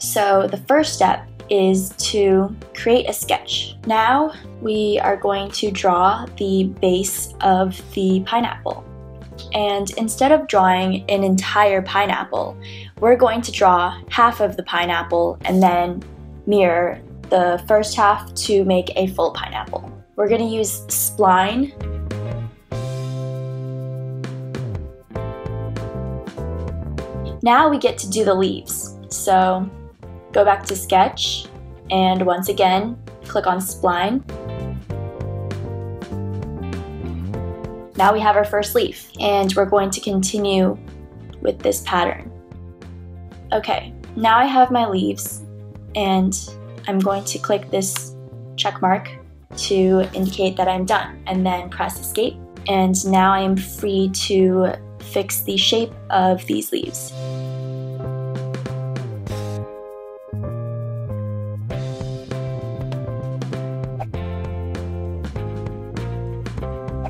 So the first step is to create a sketch. Now we are going to draw the base of the pineapple. And instead of drawing an entire pineapple, we're going to draw half of the pineapple and then mirror the first half to make a full pineapple. We're going to use spline. Now we get to do the leaves. So go back to sketch and once again click on spline. Now we have our first leaf and we're going to continue with this pattern. Okay, now I have my leaves and I'm going to click this check mark to indicate that I'm done and then press escape. And now I am free to fix the shape of these leaves.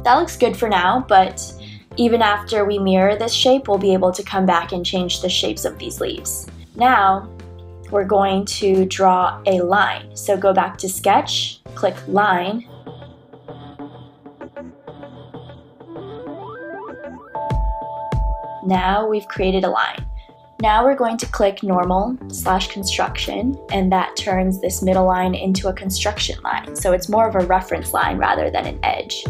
That looks good for now, but even after we mirror this shape, we'll be able to come back and change the shapes of these leaves. Now, we're going to draw a line. So go back to sketch, click line. Now we've created a line. Now we're going to click normal / construction, and that turns this middle line into a construction line. So it's more of a reference line rather than an edge.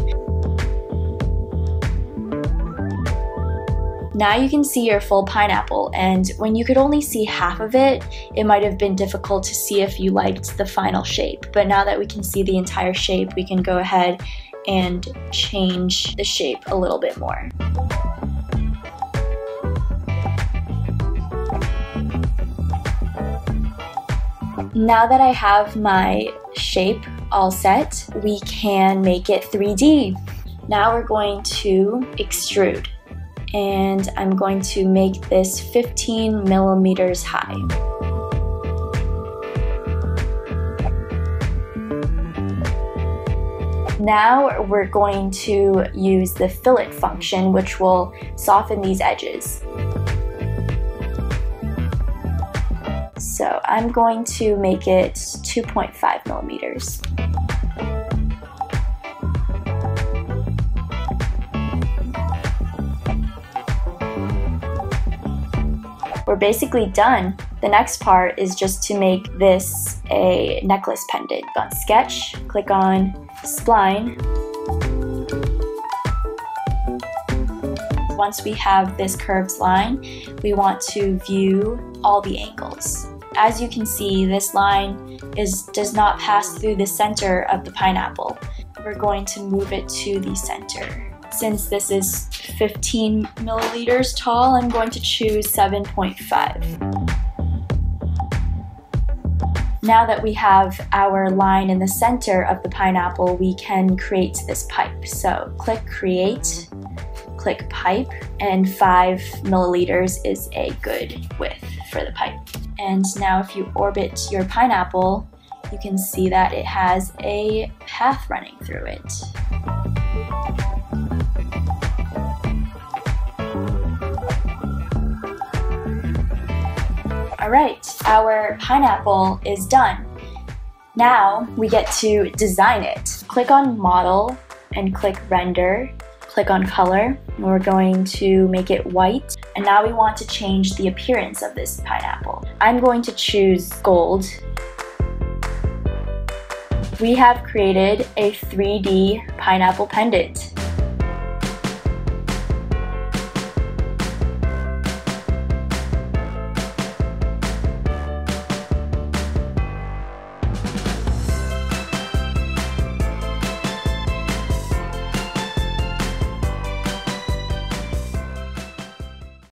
Now you can see your full pineapple, and when you could only see half of it, it might have been difficult to see if you liked the final shape. But now that we can see the entire shape, we can go ahead and change the shape a little bit more. Now that I have my shape all set, we can make it 3D. Now we're going to extrude. And I'm going to make this 15 millimeters high. Now we're going to use the fillet function, which will soften these edges. So I'm going to make it 2.5 millimeters. We're basically done. The next part is just to make this a necklace pendant. Go on sketch, click on spline. Once we have this curved line, we want to view all the angles. As you can see, this line does not pass through the center of the pineapple. We're going to move it to the center. Since this is 15 milliliters tall, I'm going to choose 7.5. Now that we have our line in the center of the pineapple, we can create this pipe. So click create, click pipe, and 5 milliliters is a good width for the pipe. And now if you orbit your pineapple, you can see that it has a path running through it. Alright, our pineapple is done. Now we get to design it. Click on model and click render. Click on color and we're going to make it white. And now we want to change the appearance of this pineapple. I'm going to choose gold. We have created a 3D pineapple pendant.